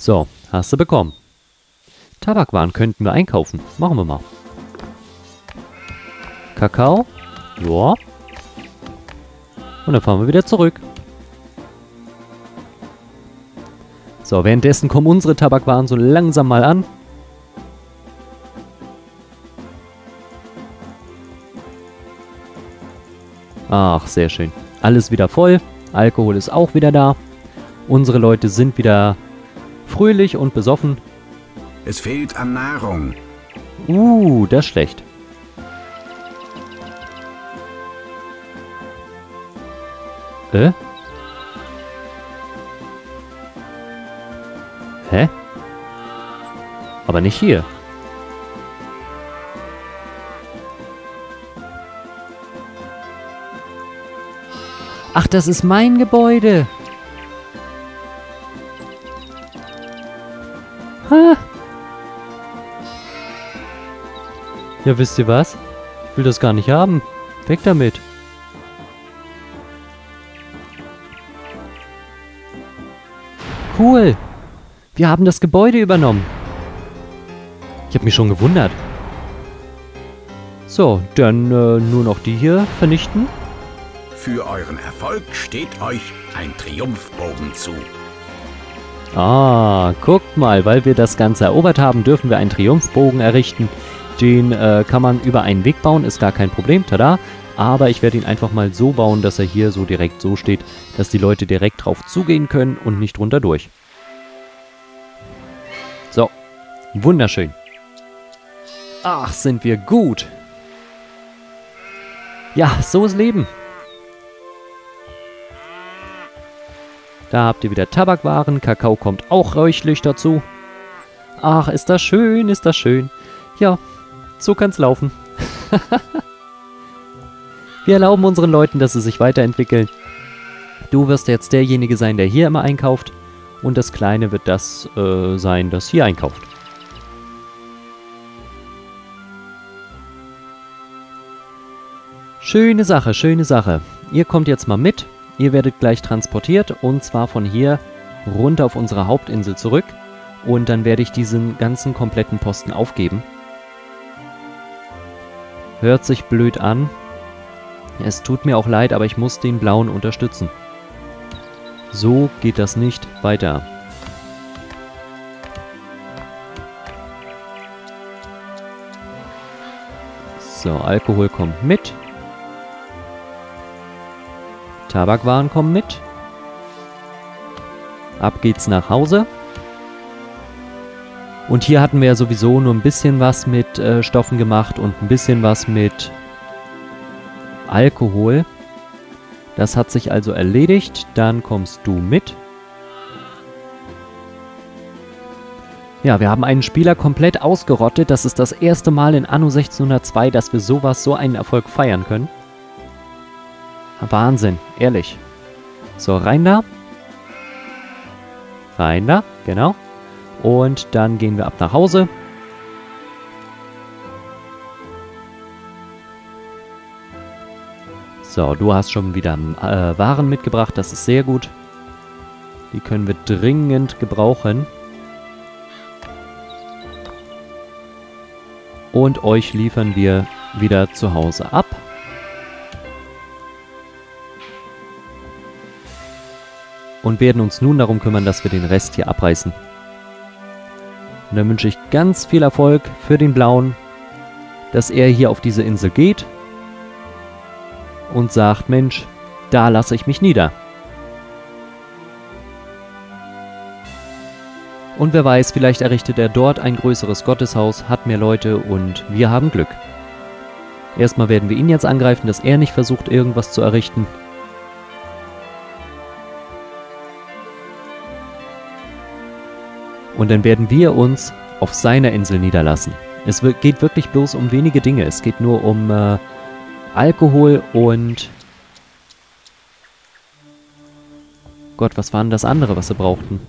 So, hast du bekommen. Tabakwaren könnten wir einkaufen. Machen wir mal. Kakao. Joa. Und dann fahren wir wieder zurück. So, währenddessen kommen unsere Tabakwaren so langsam mal an. Ach, sehr schön. Alles wieder voll. Alkohol ist auch wieder da. Unsere Leute sind wieder fröhlich und besoffen. Es fehlt an Nahrung. Das ist schlecht. Hä? Aber nicht hier. Ach, das ist mein Gebäude. Ha. Ja, wisst ihr was? Ich will das gar nicht haben. Weg damit. Cool. Wir haben das Gebäude übernommen. Ich habe mich schon gewundert. So, dann nur noch die hier vernichten. Für euren Erfolg steht euch ein Triumphbogen zu. Ah, guckt mal, weil wir das Ganze erobert haben, dürfen wir einen Triumphbogen errichten. Den kann man über einen Weg bauen, ist gar kein Problem, tada. Aber ich werde ihn einfach mal so bauen, dass er hier so direkt so steht, dass die Leute direkt drauf zugehen können und nicht runter durch. So, wunderschön. Ach, sind wir gut. Ja, so ist Leben. Da habt ihr wieder Tabakwaren, Kakao kommt auch reichlich dazu. Ach, ist das schön, ist das schön. Ja, so kann's laufen. Wir erlauben unseren Leuten, dass sie sich weiterentwickeln. Du wirst jetzt derjenige sein, der hier immer einkauft. Und das Kleine wird das sein, das hier einkauft. Schöne Sache, schöne Sache. Ihr kommt jetzt mal mit. Ihr werdet gleich transportiert und zwar von hier runter auf unsere Hauptinsel zurück. Und dann werde ich diesen ganzen kompletten Posten aufgeben. Hört sich blöd an. Es tut mir auch leid, aber ich muss den Blauen unterstützen. So geht das nicht weiter. So, Alkohol kommt mit. Tabakwaren kommen mit. Ab geht's nach Hause. Und hier hatten wir ja sowieso nur ein bisschen was mit Stoffen gemacht und ein bisschen was mit Alkohol. Das hat sich also erledigt. Dann kommst du mit. Ja, wir haben einen Spieler komplett ausgerottet. Das ist das erste Mal in Anno 1602, dass wir sowas, so einen Erfolg feiern können. Wahnsinn, ehrlich. So, rein da. Rein da, genau. Und dann gehen wir ab nach Hause. So, du hast schon wieder Waren mitgebracht, das ist sehr gut. Die können wir dringend gebrauchen. Und euch liefern wir wieder zu Hause ab. Und werden uns nun darum kümmern, dass wir den Rest hier abreißen. Und dann wünsche ich ganz viel Erfolg für den Blauen, dass er hier auf diese Insel geht und sagt, Mensch, da lasse ich mich nieder. Und wer weiß, vielleicht errichtet er dort ein größeres Gotteshaus, hat mehr Leute und wir haben Glück. Erstmal werden wir ihn jetzt angreifen, dass er nicht versucht, irgendwas zu errichten. Und dann werden wir uns auf seiner Insel niederlassen. Es geht wirklich bloß um wenige Dinge. Es geht nur um Alkohol und... Gott, was war denn das andere, was sie brauchten?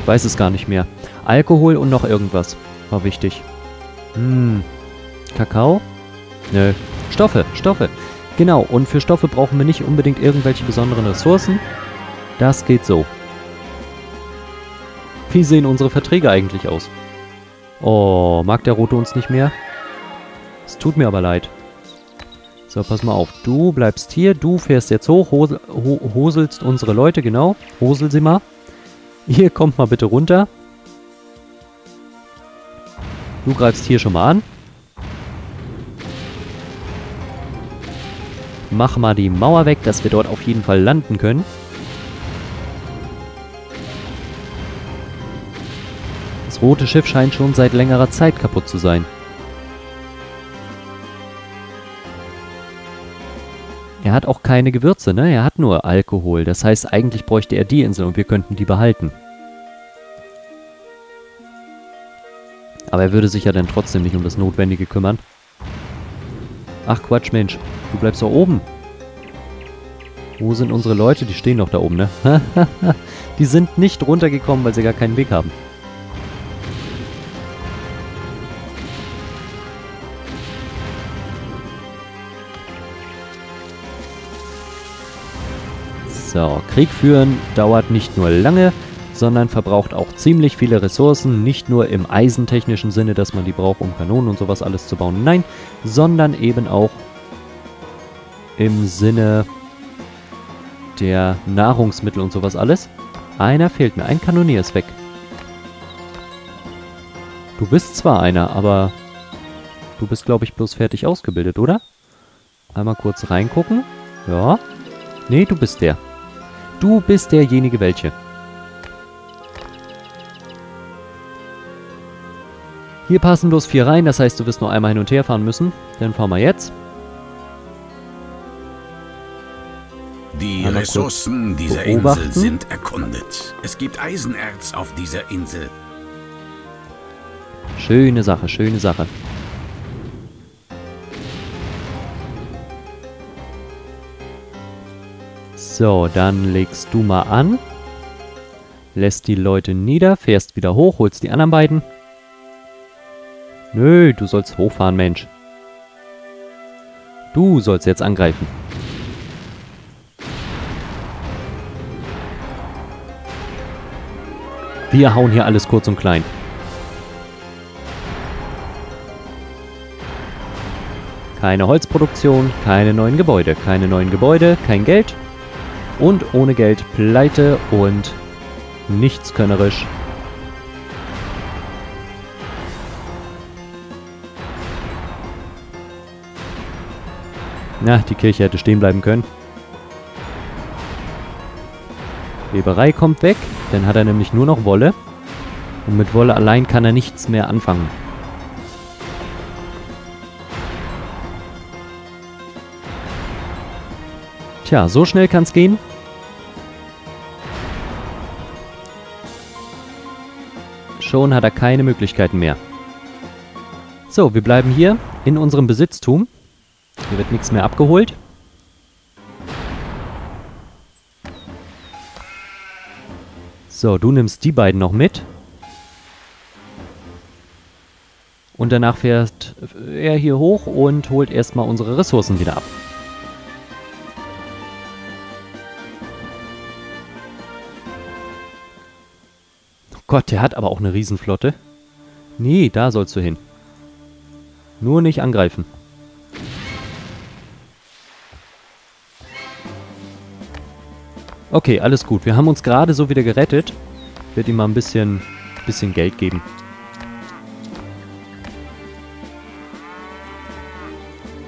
Ich weiß es gar nicht mehr. Alkohol und noch irgendwas war wichtig. Kakao? Nö. Stoffe. Genau, und für Stoffe brauchen wir nicht unbedingt irgendwelche besonderen Ressourcen. Das geht so. Wie sehen unsere Verträge eigentlich aus? Oh, mag der Rote uns nicht mehr? Es tut mir aber leid. So, pass mal auf. Du bleibst hier, du fährst jetzt hoch, hoselst unsere Leute, genau. Hosel sie mal. Ihr kommt mal bitte runter. Du greifst hier schon mal an. Mach mal die Mauer weg, dass wir dort auf jeden Fall landen können. Das rote Schiff scheint schon seit längerer Zeit kaputt zu sein. Er hat auch keine Gewürze, ne? Er hat nur Alkohol. Das heißt, eigentlich bräuchte er die Insel und wir könnten die behalten. Aber er würde sich ja dann trotzdem nicht um das Notwendige kümmern. Ach Quatsch, Mensch. Du bleibst doch oben. Wo sind unsere Leute? Die stehen doch da oben, ne? Die sind nicht runtergekommen, weil sie gar keinen Weg haben. So, Krieg führen dauert nicht nur lange, sondern verbraucht auch ziemlich viele Ressourcen, nicht nur im eisentechnischen Sinne, dass man die braucht, um Kanonen und sowas alles zu bauen, nein, sondern eben auch im Sinne der Nahrungsmittel und sowas alles. Einer fehlt mir, ein Kanonier ist weg. Du bist zwar einer, aber du bist, glaube ich, bloß fertig ausgebildet, oder? Einmal kurz reingucken. Ja. Nee, du bist der. Du bist derjenige welche. Hier passen bloß 4 rein, das heißt, du wirst nur einmal hin und her fahren müssen. Dann fahren wir jetzt. Die Ressourcen dieser Insel sind erkundet. Es gibt Eisenerz auf dieser Insel. Schöne Sache, schöne Sache. So, dann legst du mal an, lässt die Leute nieder, fährst wieder hoch, holst die anderen beiden. Nö, du sollst hochfahren, Mensch. Du sollst jetzt angreifen. Wir hauen hier alles kurz und klein. Keine Holzproduktion, keine neuen Gebäude, kein Geld. Und ohne Geld pleite und nichtskönnerisch. Na, die Kirche hätte stehen bleiben können. Weberei kommt weg, dann hat er nämlich nur noch Wolle. Und mit Wolle allein kann er nichts mehr anfangen. Tja, so schnell kann's gehen. Schon hat er keine Möglichkeiten mehr. So, wir bleiben hier in unserem Besitztum. Hier wird nichts mehr abgeholt. So, du nimmst die beiden noch mit. Und danach fährt er hier hoch und holt erstmal unsere Ressourcen wieder ab. Gott, der hat aber auch eine Riesenflotte. Nee, da sollst du hin. Nur nicht angreifen. Okay, alles gut. Wir haben uns gerade so wieder gerettet. Ich werde ihm mal ein bisschen Geld geben.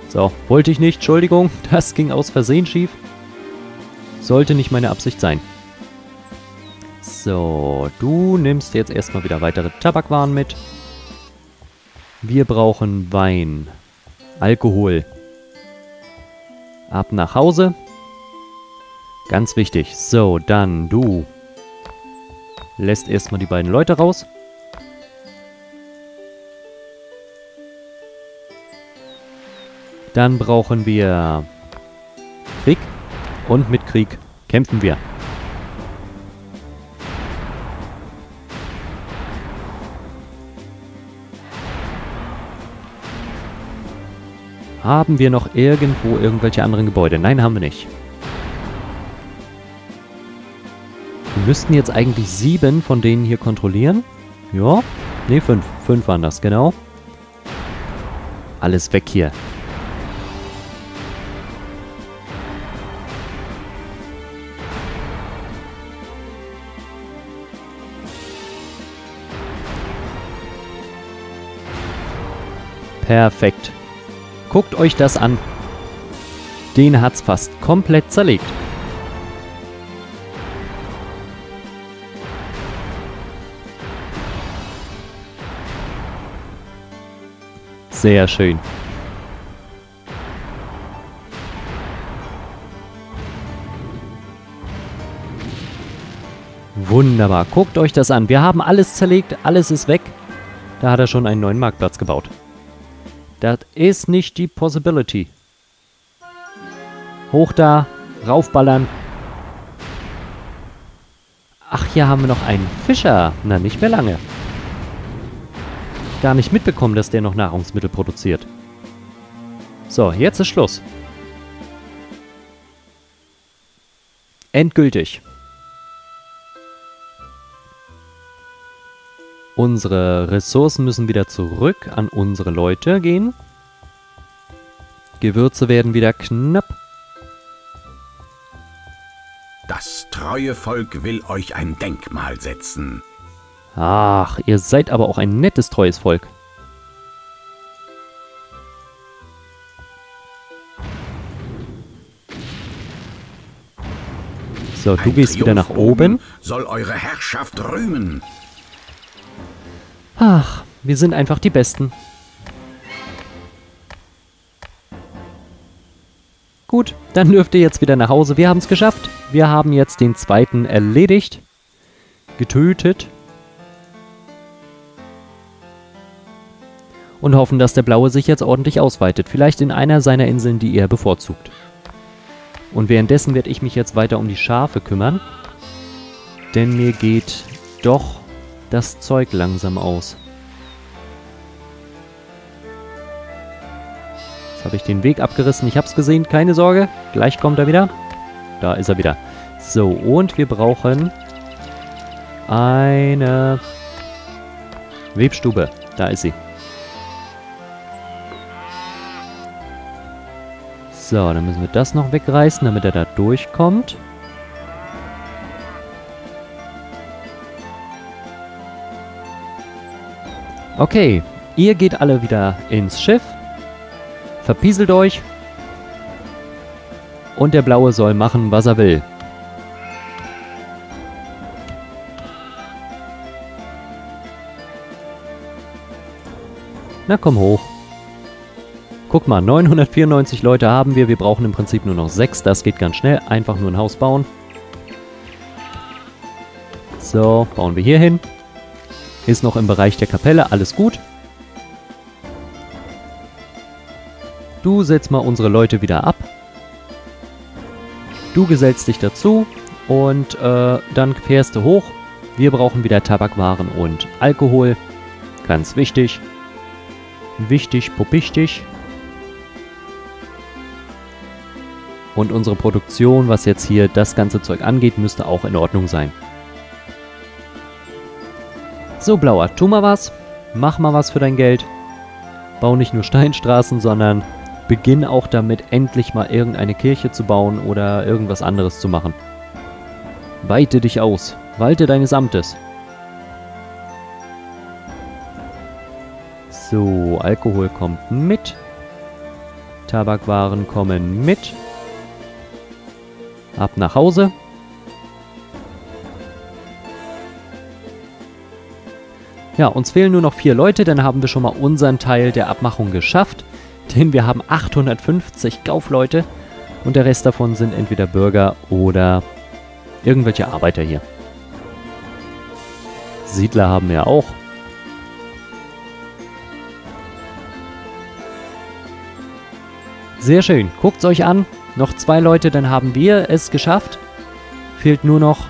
So, wollte ich nicht. Entschuldigung, das ging aus Versehen schief. Sollte nicht meine Absicht sein. So, du nimmst jetzt erstmal wieder weitere Tabakwaren mit. Wir brauchen Wein. Alkohol. Ab nach Hause. Ganz wichtig. So, dann du lässt erstmal die beiden Leute raus. Dann brauchen wir Krieg. Und mit Krieg kämpfen wir. Haben wir noch irgendwo irgendwelche anderen Gebäude? Nein, haben wir nicht. Wir müssten jetzt eigentlich 7 von denen hier kontrollieren. Ja, ne, 5. 5 waren das, genau. Alles weg hier. Perfekt. Guckt euch das an. Den hat's fast komplett zerlegt. Sehr schön. Wunderbar. Guckt euch das an. Wir haben alles zerlegt, alles ist weg. Da hat er schon einen neuen Marktplatz gebaut. Das ist nicht die Possibility. Hoch da, raufballern. Ach, hier haben wir noch einen Fischer. Na, nicht mehr lange. Gar nicht mitbekommen, dass der noch Nahrungsmittel produziert. So, jetzt ist Schluss. Endgültig. Unsere Ressourcen müssen wieder zurück an unsere Leute gehen. Gewürze werden wieder knapp. Das treue Volk will euch ein Denkmal setzen. Ach, ihr seid aber auch ein nettes, treues Volk. So, du gehst wieder nach oben. Soll eure Herrschaft rühmen. Ach, wir sind einfach die Besten. Gut, dann dürft ihr jetzt wieder nach Hause. Wir haben es geschafft. Wir haben jetzt den zweiten erledigt. Getötet. Und hoffen, dass der Blaue sich jetzt ordentlich ausweitet. Vielleicht in einer seiner Inseln, die er bevorzugt. Und währenddessen werde ich mich jetzt weiter um die Schafe kümmern. Denn mir geht doch das Zeug langsam aus. Jetzt habe ich den Weg abgerissen. Ich habe es gesehen, keine Sorge. Gleich kommt er wieder. Da ist er wieder. So, und wir brauchen eine Webstube. Da ist sie. So, dann müssen wir das noch wegreißen, damit er da durchkommt. Okay, ihr geht alle wieder ins Schiff, verpieselt euch und der Blaue soll machen, was er will. Na komm hoch. Guck mal, 994 Leute haben wir, wir brauchen im Prinzip nur noch 6, das geht ganz schnell, einfach nur ein Haus bauen. So, bauen wir hier hin. Ist noch im Bereich der Kapelle, alles gut. Du setzt mal unsere Leute wieder ab. Du gesellst dich dazu und dann fährst du hoch. Wir brauchen wieder Tabakwaren und Alkohol. Ganz wichtig. Wichtig, popichtig. Und unsere Produktion, was jetzt hier das ganze Zeug angeht, müsste auch in Ordnung sein. So, Blauer, tu mal was, mach mal was für dein Geld. Bau nicht nur Steinstraßen, sondern beginn auch damit, endlich mal irgendeine Kirche zu bauen oder irgendwas anderes zu machen. Weite dich aus, walte deines Amtes. So, Alkohol kommt mit. Tabakwaren kommen mit. Ab nach Hause. Ja, uns fehlen nur noch 4 Leute, dann haben wir schon mal unseren Teil der Abmachung geschafft. Denn wir haben 850 Kaufleute und der Rest davon sind entweder Bürger oder irgendwelche Arbeiter hier. Siedler haben wir auch. Sehr schön, guckt's euch an. Noch 2 Leute, dann haben wir es geschafft. Fehlt nur noch,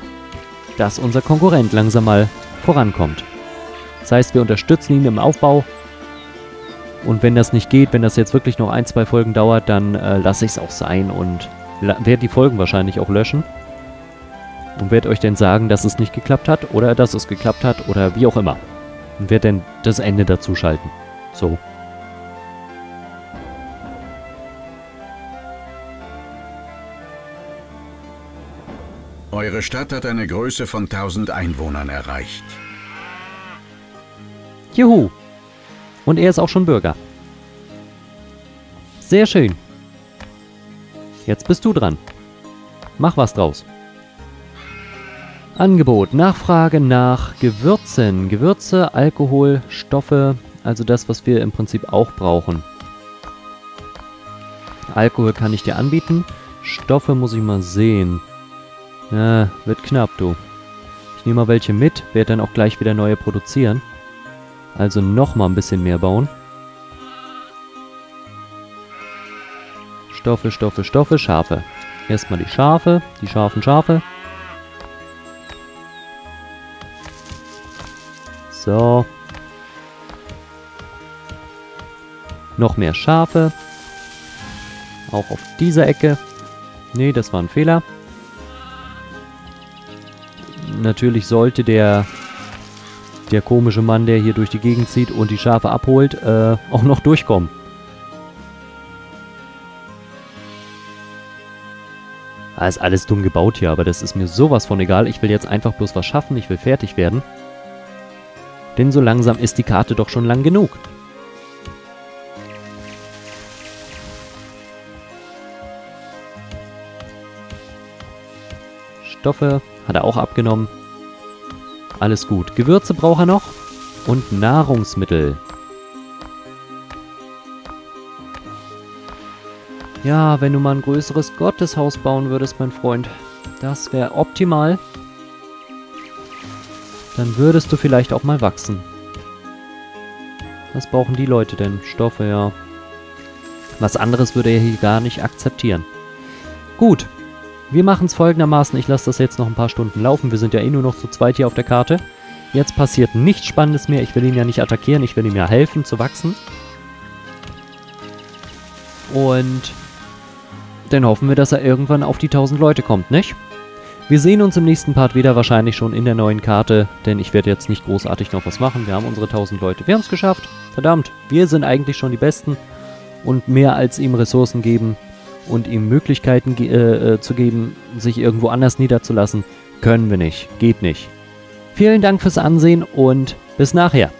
dass unser Konkurrent langsam mal vorankommt. Das heißt, wir unterstützen ihn im Aufbau Und wenn das nicht geht, wenn das jetzt wirklich noch 1, 2 Folgen dauert, dann lasse ich es auch sein und werde die Folgen wahrscheinlich auch löschen. Und werde euch dann sagen, dass es nicht geklappt hat oder dass es geklappt hat oder wie auch immer. Und werde dann das Ende dazu schalten. So. Eure Stadt hat eine Größe von 1000 Einwohnern erreicht. Juhu! Und er ist auch schon Bürger. Sehr schön. Jetzt bist du dran. Mach was draus. Angebot, Nachfrage nach Gewürzen. Gewürze, Alkohol, Stoffe, also das, was wir im Prinzip auch brauchen. Alkohol kann ich dir anbieten. Stoffe muss ich mal sehen. Ja, wird knapp, du. Ich nehme mal welche mit, werde dann auch gleich wieder neue produzieren. Also nochmal ein bisschen mehr bauen. Stoffe, Stoffe, Stoffe, Schafe. Erstmal die Schafe, die scharfen Schafe. So. Noch mehr Schafe. Auch auf dieser Ecke. Nee, das war ein Fehler. Natürlich sollte der komische Mann, der hier durch die Gegend zieht und die Schafe abholt, auch noch durchkommen. Ah, ist alles dumm gebaut hier, aber das ist mir sowas von egal. Ich will jetzt einfach bloß was schaffen, ich will fertig werden. Denn so langsam ist die Karte doch schon lang genug. Stoffe hat er auch abgenommen. Alles gut. Gewürze braucht er noch. Und Nahrungsmittel. Ja, wenn du mal ein größeres Gotteshaus bauen würdest, mein Freund. Das wäre optimal. Dann würdest du vielleicht auch mal wachsen. Was brauchen die Leute denn? Stoffe, ja. Was anderes würde er hier gar nicht akzeptieren. Gut. Wir machen es folgendermaßen, ich lasse das jetzt noch ein paar Stunden laufen, wir sind ja eh nur noch zu zweit hier auf der Karte. Jetzt passiert nichts Spannendes mehr, ich will ihn ja nicht attackieren, ich will ihm ja helfen zu wachsen. Und dann hoffen wir, dass er irgendwann auf die 1000 Leute kommt, nicht? Wir sehen uns im nächsten Part wieder, wahrscheinlich schon in der neuen Karte, denn ich werde jetzt nicht großartig noch was machen. Wir haben unsere 1000 Leute, wir haben es geschafft, verdammt, wir sind eigentlich schon die Besten und mehr als ihm Ressourcen geben. Und ihm Möglichkeiten zu geben, sich irgendwo anders niederzulassen, können wir nicht. Geht nicht. Vielen Dank fürs Ansehen und bis nachher.